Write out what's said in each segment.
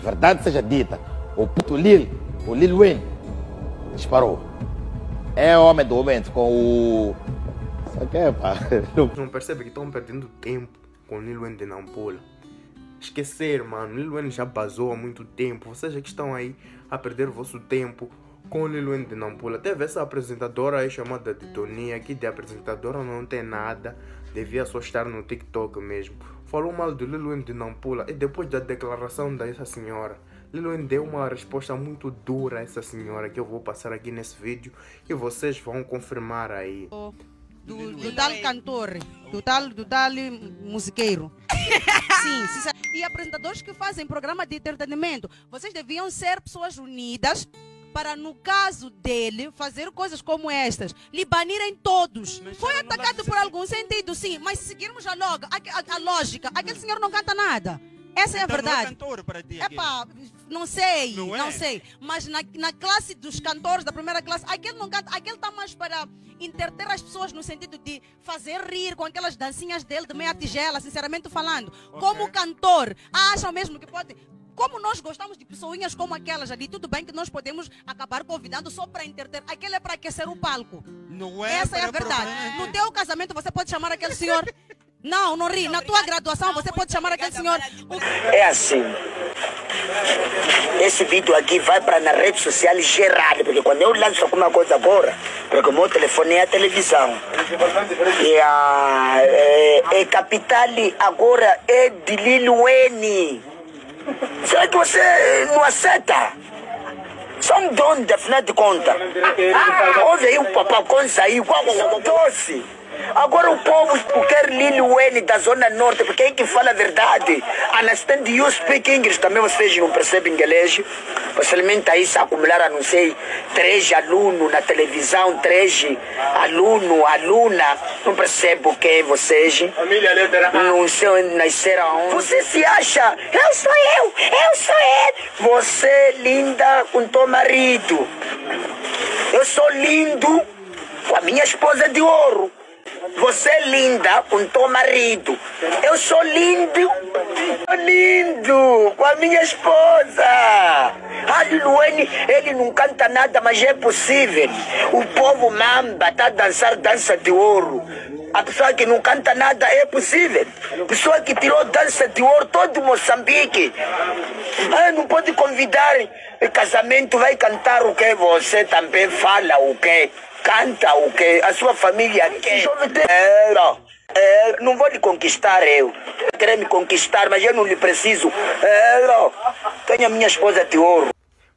Verdade seja dita, o puto Lil, o Lil Wayne, disparou. É homem do momento com o... Só que é pá... Não percebe que estão perdendo tempo com o Lil Wayne de Nampula. Esquecer, mano, Lil Wayne já basou há muito tempo. Vocês já que estão aí a perder o vosso tempo com o Lil Wayne de Nampula. Teve essa apresentadora aí chamada Ditónia, que de apresentadora não tem nada, devia só estar no TikTok mesmo. Falou mal do Lil Wayne de Nampula e depois da declaração dessa senhora, Lil Wayne deu uma resposta muito dura a essa senhora, que eu vou passar aqui nesse vídeo e vocês vão confirmar aí. Do tal cantor, do tal musiqueiro. Sim, e apresentadores que fazem programa de entretenimento, vocês deviam ser pessoas unidas para, no caso dele, fazer coisas como estas, lhe banirem todos. Mas foi atacado por algum sentido, sim, mas se seguirmos a lógica, aquele senhor não canta nada. Essa é a verdade. Não é cantor para ti, epá, não sei. Mas na classe dos cantores, da primeira classe, aquele não canta, aquele está mais para interter as pessoas no sentido de fazer rir com aquelas dancinhas dele de meia tigela, sinceramente falando. Okay. Como cantor, acham mesmo que pode... Como nós gostamos de pessoinhas como aquelas ali, tudo bem que nós podemos acabar convidando só para entreter. Aquele é para aquecer o palco. Não é? Essa é a verdade. No teu casamento você pode chamar aquele senhor... Não, não ri. Na tua graduação você pode chamar aquele senhor... É assim. Esse vídeo aqui vai para nas redes sociais geral, porque quando eu lanço alguma coisa boa, porque o meu telefone é a televisão. E a capital agora é de Lil Wayne. Será que você não aceita? São donos, afinal de contas. Olha aí o papacão saiu, doce. Agora o povo quer Lil Wayne da Zona Norte, porque é que fala a verdade. Understand you speak English, também vocês não percebem inglês. Possivelmente aí se acumularam, não sei, 3 alunos na televisão, 3 alunos, aluna. Não percebo quem vocês. Não sei, nasceram. Você se acha, eu sou ele. Você é linda com teu marido. Eu sou lindo com a minha esposa de ouro. Você é linda com teu marido. Eu sou lindo. Com a minha esposa. A Lueni, ele não canta nada, mas é possível. O povo mamba tá dançando dança de ouro. A pessoa que não canta nada é possível. Pessoa que tirou dança de ouro todo Moçambique. Ah, não pode convidar. O casamento vai cantar o que? Você também fala o que? Canta o que? A sua família quer. Não vou lhe conquistar eu. Querer me conquistar, mas eu não lhe preciso. Tenho a minha esposa de ouro.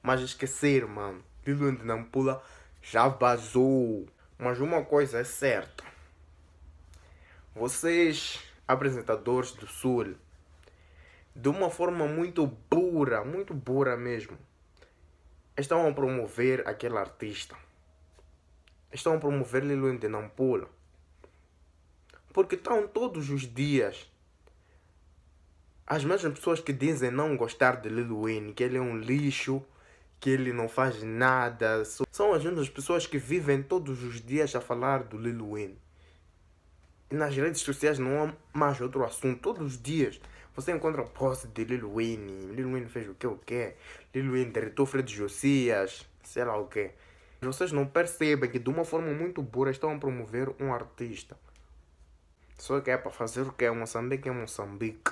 Mas esquecer, mano. Lil Wayne de Nampula já vazou. Mas uma coisa é certa. Vocês, apresentadores do Sul, de uma forma muito burra mesmo, estão a promover aquele artista. Estão a promover Lil Wayne de Nampula. Porque estão todos os dias as mesmas pessoas que dizem não gostar de Lil Wayne, que ele é um lixo, que ele não faz nada. São as mesmas pessoas que vivem todos os dias a falar do Lil Wayne. E nas redes sociais não há mais outro assunto. Todos os dias você encontra post de Lil Wayne. Lil Wayne fez o que? Lil Wayne derretou Fred Jossias, sei lá o que. Vocês não percebem que de uma forma muito burra estão a promover um artista. Só que é para fazer o que é Moçambique, é Moçambique.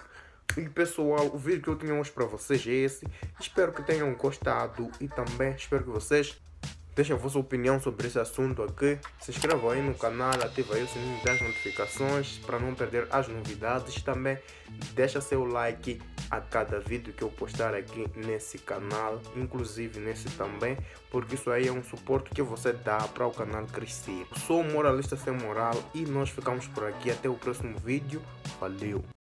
E pessoal, o vídeo que eu tinha hoje para vocês é esse. Espero que tenham gostado e também espero que vocês deixem a vossa opinião sobre esse assunto aqui. Se inscrevam aí no canal, ativa aí o sininho das notificações para não perder as novidades. Também deixa seu like a cada vídeo que eu postar aqui nesse canal, inclusive nesse também, porque isso aí é um suporte que você dá para o canal crescer. Sou moralista sem moral e nós ficamos por aqui. Até o próximo vídeo. Valeu!